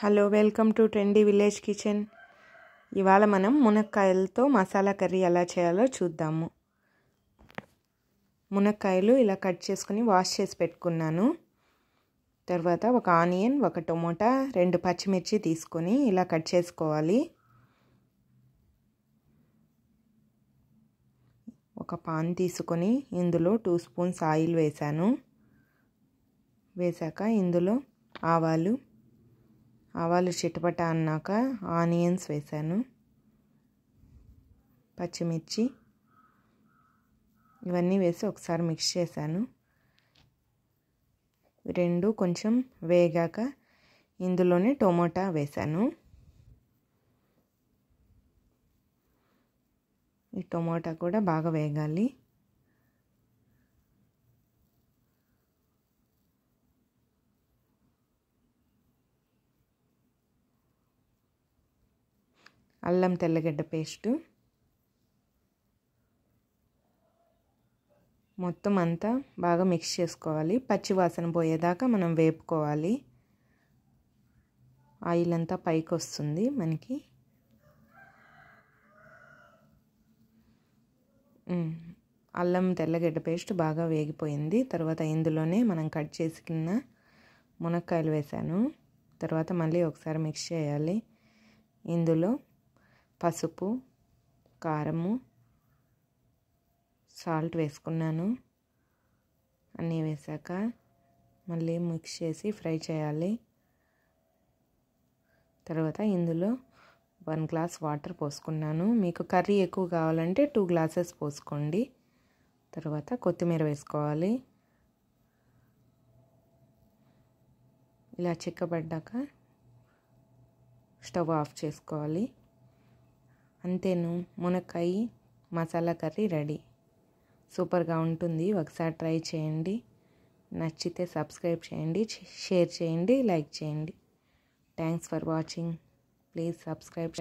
Hello welcome to trendy village kitchen. ఇవాళ మనం మునక్కాయలతో masala curry ఎలా చేయాలో చూద్దాము। మునక్కాయలు ఇలా కట్ చేసుకొని వాష్ చేసి పెట్టుకున్నాను। తర్వాత ఒక ఆనియన్, ఒక టొమాటా, 2 పచ్చిమిర్చి తీసుకొని ఇలా కట్ చేసుకోవాలి। ఒక పాన్ తీసుకొని ఇందులో 2 స్పూన్స్ ఆయిల్ వేసాను। వేసాక ఇందులో ఆవాలు చిటపట అన్నాక ఆనియన్స్ వేసాను, పచ్చిమిర్చి ఇవన్నీ వేసి ఒకసారి మిక్స్ చేశాను। 2 కొంచెం వేగాక ఇందులోనే టొమాటా వేసాను। ఈ టొమాటా కూడా బాగా వేగాలి। అల్లం తెల్లగడ్డ పేస్టు మొత్తం అంతా బాగా మిక్స్ చేసుకోవాలి। పచ్చివాసన పోయేదాకా మనం వేపుకోవాలి। ఆయిల్ అంతా పైకి వస్తుంది మనకి। అల్లం తెల్లగడ్డ పేస్ట్ బాగా వేగిపోయింది। తర్వాత ఇందులోనే మనం కట్ చేసుకున్న మునక్కాయలు వేసాను। తర్వాత మళ్ళీ ఒకసారి మిక్స్ చేయాలి। ఇందులో పసుపు, కారము, సాల్ట్ వేసుకున్నాను। అన్నీ వేసాక మళ్ళీ మిక్స్ చేసి ఫ్రై చేయాలి। తర్వాత ఇందులో 1 గ్లాస్ వాటర్ పోసుకున్నాను। మీకు కర్రీ ఎక్కువ కావాలంటే 2 గ్లాసెస్ పోసుకోండి। తర్వాత కొత్తిమీర వేసుకోవాలి। ఇలా చిక్కబడ్డాక స్టవ్ ఆఫ్ చేసుకోవాలి। అంతేను, మునక్కాయ మసాలా కర్రీ రెడీ। సూపర్గా ఉంటుంది, ఒకసారి ట్రై చేయండి। నచ్చితే సబ్స్క్రైబ్ చేయండి, షేర్ చేయండి, లైక్ చేయండి। Thanks for watching, please subscribe.